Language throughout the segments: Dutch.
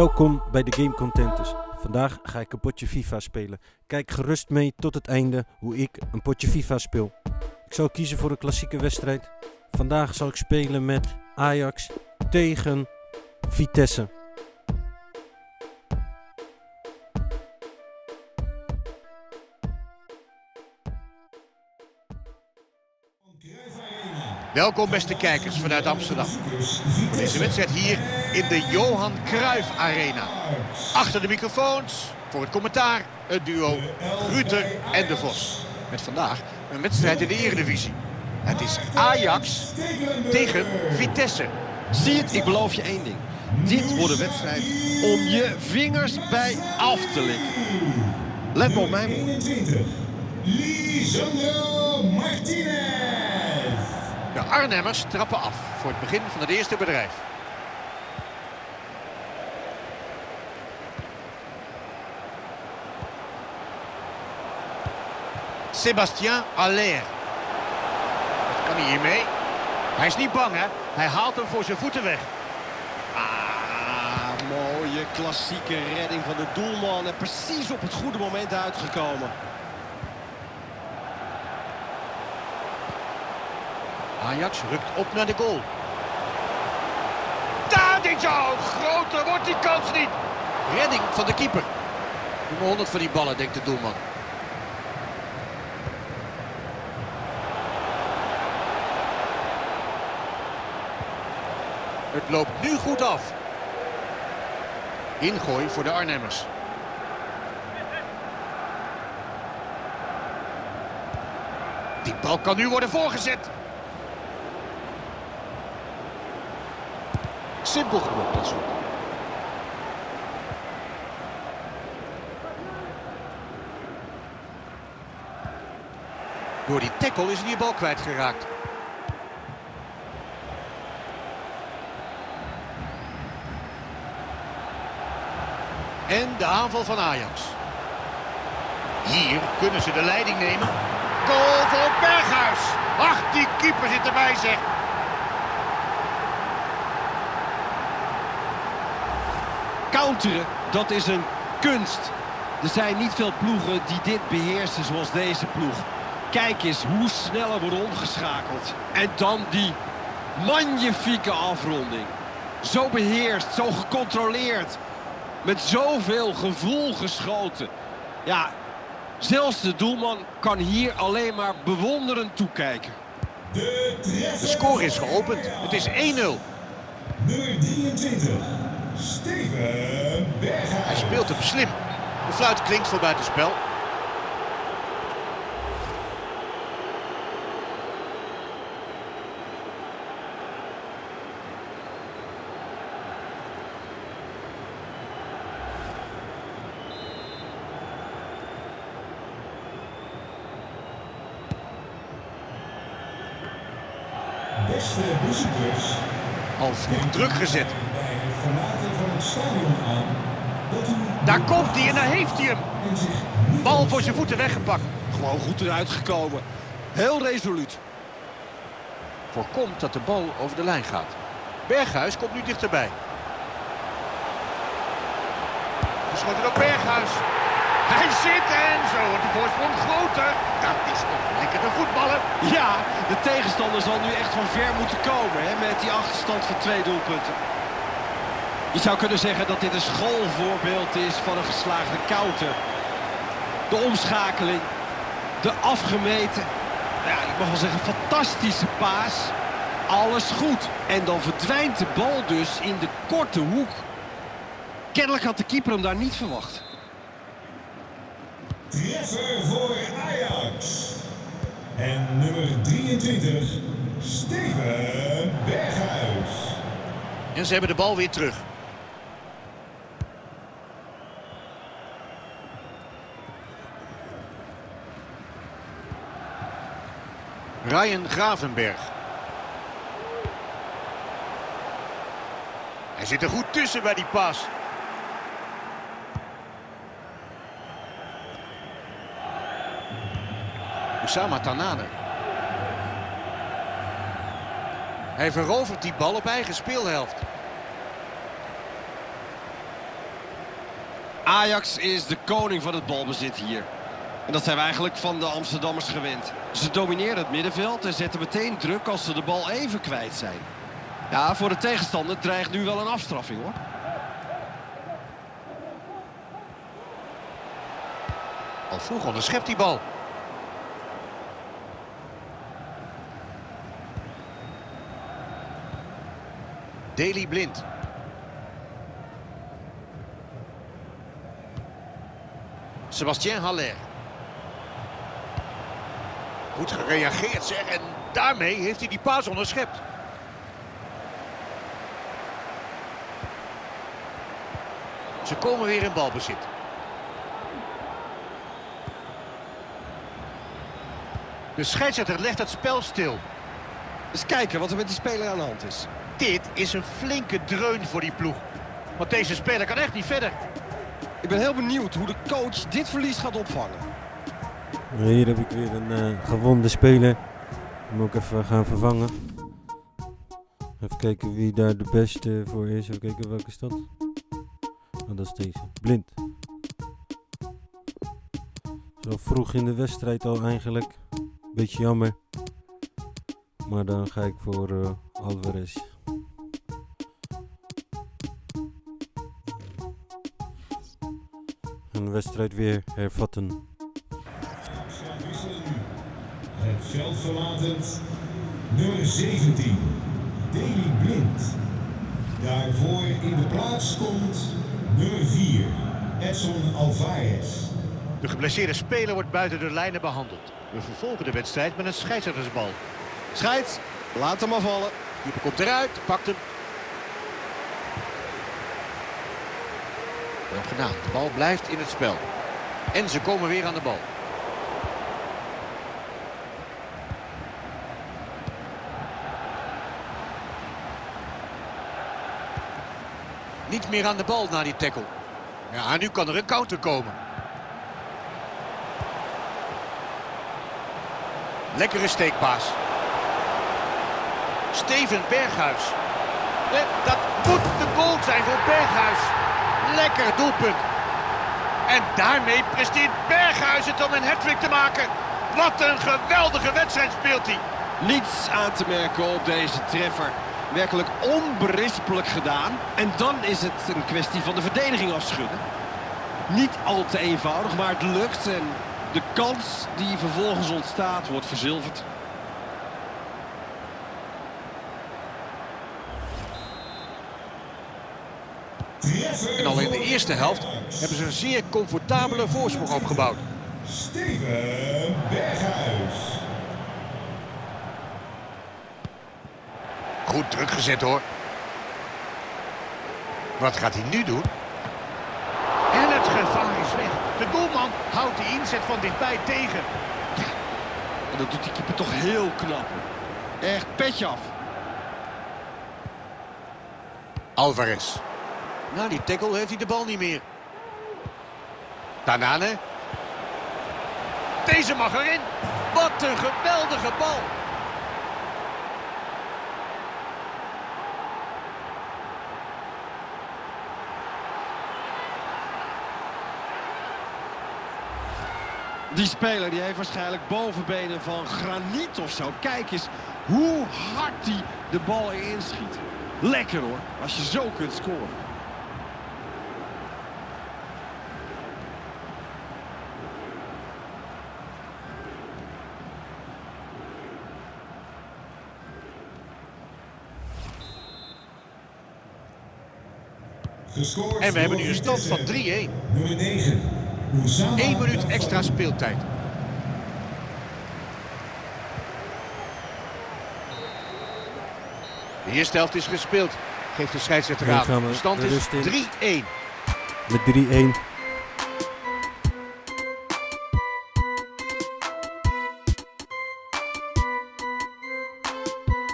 Welkom bij de Game Contenters. Vandaag ga ik een potje FIFA spelen. Kijk gerust mee tot het einde hoe ik een potje FIFA speel. Ik zal kiezen voor een klassieke wedstrijd. Vandaag zal ik spelen met Ajax tegen Vitesse. Welkom beste kijkers vanuit Amsterdam. Voor deze wedstrijd hier in de Johan Cruijff Arena. Achter de microfoons voor het commentaar het duo Ruiter en De Vos. Met vandaag een wedstrijd in de Eredivisie. Het is Ajax tegen Vitesse. Zie het, ik beloof je één ding. Dit wordt een wedstrijd om je vingers bij af te likken. Let me op mijn woord. De Arnhemmers trappen af voor het begin van het eerste bedrijf. Sébastien Haller. Dat kan hij hiermee. Hij is niet bang, hè? Hij haalt hem voor zijn voeten weg. Ah, mooie klassieke redding van de doelman. En precies op het goede moment uitgekomen. Ajax rukt op naar de goal. Tadić, groter wordt die kans niet. Redding van de keeper. Nummer 100 van die ballen, denkt de doelman. Het loopt nu goed af. Ingooi voor de Arnhemmers. Die bal kan nu worden voorgezet. Simpel geblokt, dat soort. Door die tackle is hij die bal kwijtgeraakt. En de aanval van Ajax. Hier kunnen ze de leiding nemen. Goal voor Berghuis. Ach, die keeper zit erbij, zeg. Counteren, dat is een kunst. Er zijn niet veel ploegen die dit beheersen zoals deze ploeg. Kijk eens hoe snel er wordt omgeschakeld. En dan die magnifieke afronding. Zo beheerst, zo gecontroleerd. Met zoveel gevoel geschoten. Ja, zelfs de doelman kan hier alleen maar bewonderend toekijken. De score is geopend. Het is 1-0. Nummer 23. Steven Berghuis. Hij speelt hem slim. De fluit klinkt voor buitenspel. Beste bezoekers. Al vroeg druk gezet. Daar komt hij en daar heeft hij hem. Bal voor zijn voeten weggepakt. Gewoon goed eruit gekomen. Heel resoluut. Voorkomt dat de bal over de lijn gaat. Berghuis komt nu dichterbij. Geschoten door Berghuis. Hij zit en zo wordt de voorsprong groter. Dat is toch lekkere voetballen. Ja, de tegenstander zal nu echt van ver moeten komen, hè, met die achterstand van 2 doelpunten. Je zou kunnen zeggen dat dit een schoolvoorbeeld is van een geslaagde counter. De omschakeling, de afgemeten, ja, ik mag wel zeggen fantastische paas. Alles goed. En dan verdwijnt de bal dus in de korte hoek. Kennelijk had de keeper hem daar niet verwacht. Treffer voor Ajax. En nummer 23, Steven Berghuis. En ze hebben de bal weer terug. Ryan Gravenberch. Hij zit er goed tussen bij die pas. Oussama Tanane. Hij verovert die bal op eigen speelhelft. Ajax is de koning van het balbezit hier. En dat zijn we eigenlijk van de Amsterdammers gewend. Ze domineren het middenveld en zetten meteen druk als ze de bal even kwijt zijn. Ja, voor de tegenstander dreigt nu wel een afstraffing hoor. Al vroeg onderschept die bal. Daley Blind. Sébastien Haller. Goed gereageerd zeg, en daarmee heeft hij die paas onderschept. Ze komen weer in balbezit. De scheidsrechter legt het spel stil. Eens kijken wat er met die speler aan de hand is. Dit is een flinke dreun voor die ploeg. Want deze speler kan echt niet verder. Ik ben heel benieuwd hoe de coach dit verlies gaat opvangen. Hier heb ik weer een gewonde speler. Ik moet ook even gaan vervangen. Even kijken wie daar de beste voor is. Even kijken welke stad. Oh, dat is deze. Blind. Zo vroeg in de wedstrijd al eigenlijk. Beetje jammer. Maar dan ga ik voor Álvarez. En de wedstrijd weer hervatten. Het veld verlatend. Nummer 17. Daley Blind. Daarvoor in de plaats komt nummer 4. Edson Álvarez. De geblesseerde speler wordt buiten de lijnen behandeld. We vervolgen de wedstrijd met een scheidsrechtersbal. Scheids, laat hem maar vallen. Dieper komt eruit, pakt hem. Wel gedaan, de bal blijft in het spel. En ze komen weer aan de bal. Niet meer aan de bal na die tackle. Ja, nu kan er een counter komen. Lekkere steekpaas. Steven Berghuis. En dat moet de goal zijn voor Berghuis. Lekker doelpunt. En daarmee presteert Berghuis het om een hattrick te maken. Wat een geweldige wedstrijd speelt hij. Niets aan te merken op deze treffer. Werkelijk onberispelijk gedaan. En dan is het een kwestie van de verdediging afschudden. Niet al te eenvoudig, maar het lukt en de kans die vervolgens ontstaat wordt verzilverd. En al in de eerste helft hebben ze een zeer comfortabele voorsprong opgebouwd. Steven Berghuis. Goed druk gezet hoor. Wat gaat hij nu doen? En het gevaar is weg. De doelman houdt die inzet van dichtbij tegen. Ja. En dat doet die keeper toch heel knap. Echt petje af. Álvarez. Na die tackle heeft hij de bal niet meer. Tanane. Deze mag erin. Wat een geweldige bal. Die speler die heeft waarschijnlijk bovenbenen van graniet of zo. Kijk eens hoe hard hij de bal erin schiet. Lekker hoor, als je zo kunt scoren. En we hebben nu een stand van 3-1. Nummer 9. 1 minuut extra speeltijd. De eerste helft is gespeeld. Geeft de scheidsrechter aan. De stand is 3-1. Met 3-1.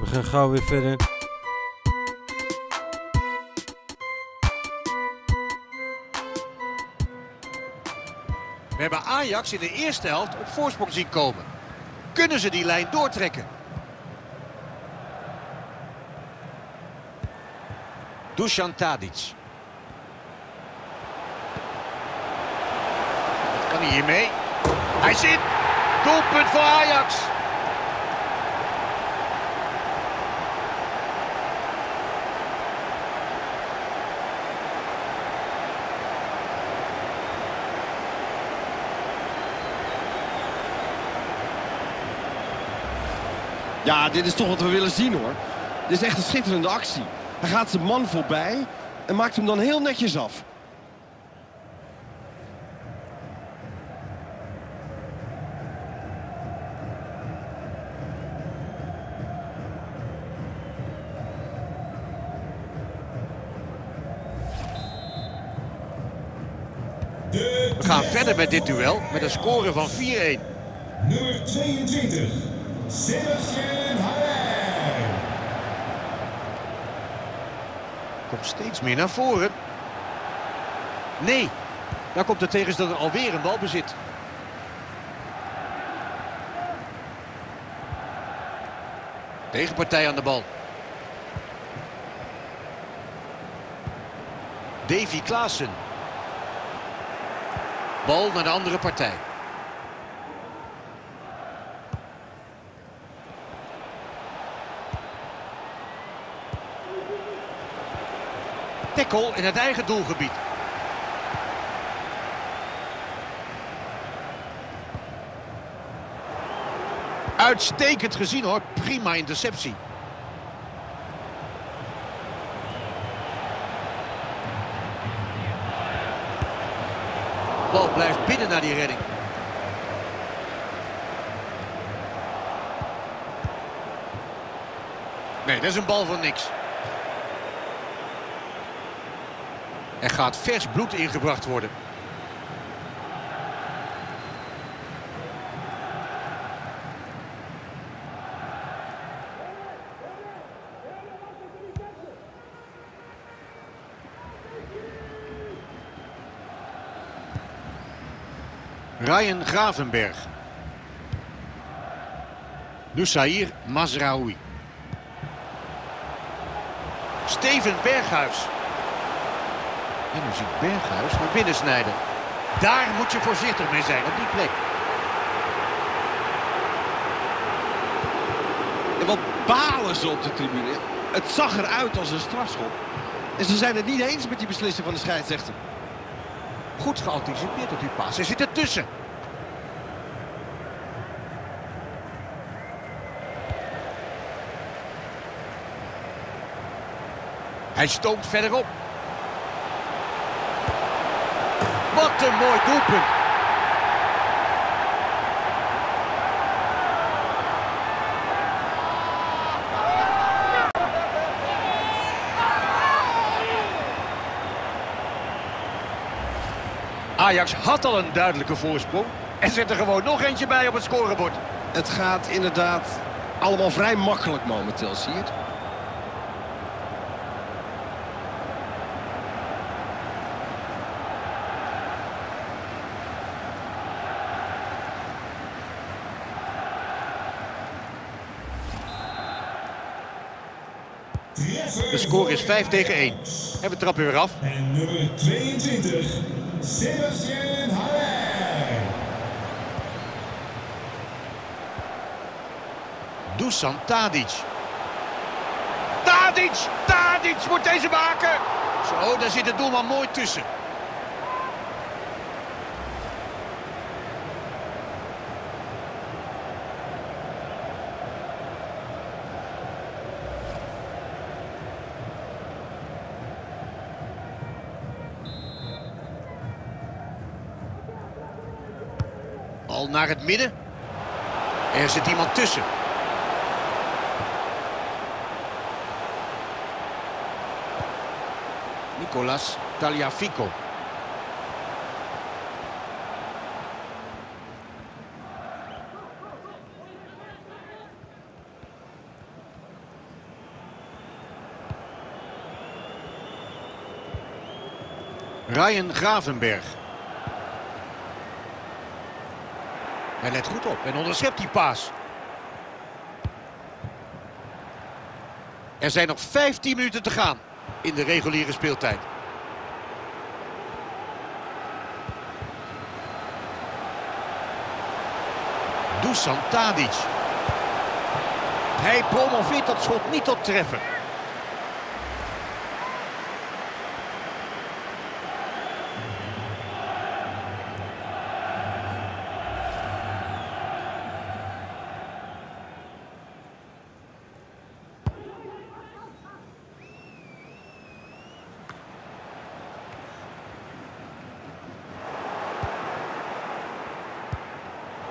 We gaan gauw weer verder. We hebben Ajax in de eerste helft op voorsprong zien komen. Kunnen ze die lijn doortrekken? Dušan Tadić. hij hiermee? Hij zit! Doelpunt voor Ajax! Ja, dit is toch wat we willen zien hoor. Dit is echt een schitterende actie. Hij gaat zijn man voorbij en maakt hem dan heel netjes af. We gaan verder met dit duel met een score van 4-1. Nummer 22. Sébastien Haller. Komt steeds meer naar voren. Nee, daar komt de tegenstander alweer een balbezit. Tegenpartij aan de bal. Davy Klaassen. Bal naar de andere partij. Tackle in het eigen doelgebied. Uitstekend gezien hoor, prima interceptie. De bal blijft binnen naar die redding. Nee, dat is een bal van niks. Er gaat vers bloed ingebracht worden. Ryan Gravenberch. Noussair Mazraoui. Steven Berghuis. En nu ziet Berghuis naar binnen snijden. Daar moet je voorzichtig mee zijn, op die plek. En wat balen ze op de tribune. Het zag eruit als een strafschop. En ze zijn het niet eens met die beslissing van de scheidsrechter. Goed geanticipeerd op die paas. Hij zit ertussen. Hij stoomt verderop. Wat een mooi doelpunt. Ajax had al een duidelijke voorsprong en zet er gewoon nog eentje bij op het scorebord. Het gaat inderdaad allemaal vrij makkelijk momenteel, zie je het? De score is 5-1. En we trappen weer af. En nummer 22, Sébastien Haller. Dušan Tadić. Tadić! Tadić moet deze maken! Zo, daar zit de doelman mooi tussen. Al naar het midden. Er zit iemand tussen. Nicolas Tagliafico. Ryan Gravenberch. Hij let goed op en onderschept die paas. Er zijn nog 15 minuten te gaan in de reguliere speeltijd. Dušan Tadić. Hij promoveert dat schot niet tot treffen.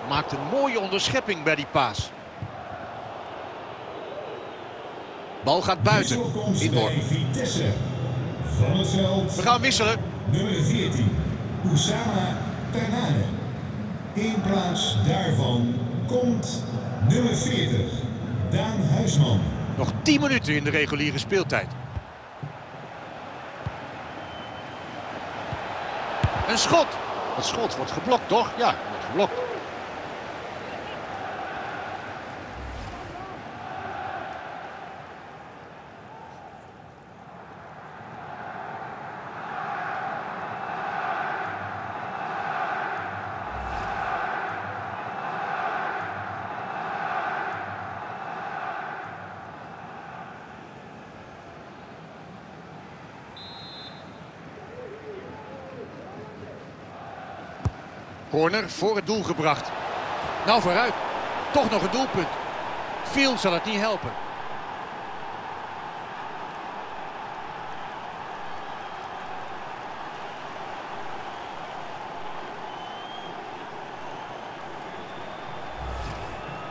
Maakt een mooie onderschepping bij die paas. Bal gaat buiten. Inworp. We gaan wisselen. Nummer 14. Oussama Ternane. In plaats daarvan komt nummer 40. Daan Huisman. Nog 10 minuten in de reguliere speeltijd. Een schot. Dat schot wordt geblokt, toch? Ja, wordt geblokt. Corner voor het doel gebracht. Nou vooruit. Toch nog een doelpunt. Veel zal het niet helpen.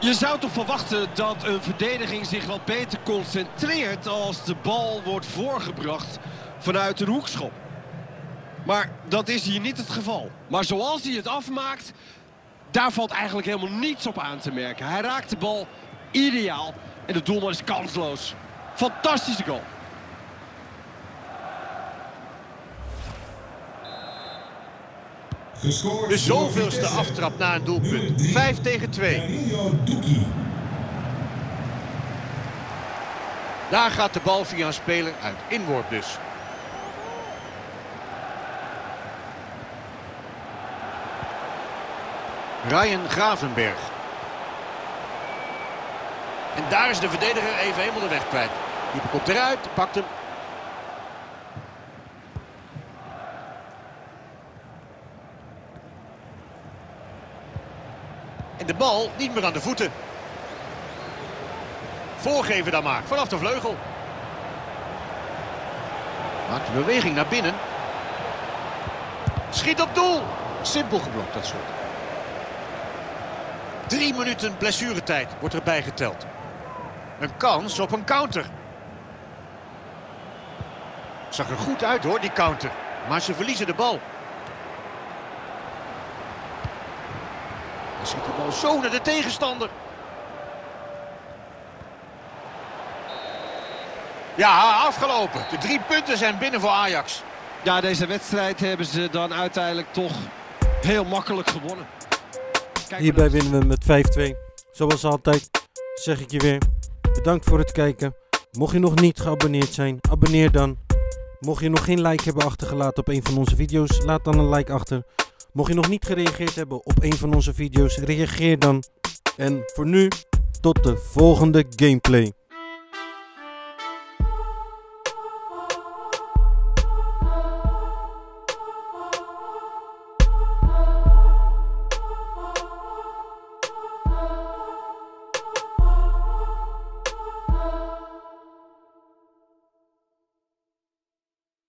Je zou toch verwachten dat een verdediging zich wat beter concentreert als de bal wordt voorgebracht vanuit een hoekschop. Maar dat is hier niet het geval. Maar zoals hij het afmaakt, daar valt eigenlijk helemaal niets op aan te merken. Hij raakt de bal ideaal en de doelman is kansloos. Fantastische goal. De zoveelste aftrap na een doelpunt. 5-2. Daar gaat de bal via een speler uit. Inworp dus. Ryan Gravenberch. En daar is de verdediger even helemaal de weg kwijt. Die komt eruit, pakt hem. En de bal niet meer aan de voeten. Voorgeven dan maar, vanaf de vleugel. Maakt de beweging naar binnen. Schiet op doel. Simpel geblokt dat schot. 3 minuten blessuretijd wordt erbij geteld. Een kans op een counter. Zag er goed uit hoor, die counter. Maar ze verliezen de bal. Dan schiet de bal zo naar de tegenstander. Ja, afgelopen. De 3 punten zijn binnen voor Ajax. Ja, deze wedstrijd hebben ze dan uiteindelijk toch heel makkelijk gewonnen. Hierbij winnen we met 5-2. Zoals altijd zeg ik je weer, bedankt voor het kijken. Mocht je nog niet geabonneerd zijn, abonneer dan. Mocht je nog geen like hebben achtergelaten op een van onze video's, laat dan een like achter. Mocht je nog niet gereageerd hebben op een van onze video's, reageer dan. En voor nu, tot de volgende gameplay.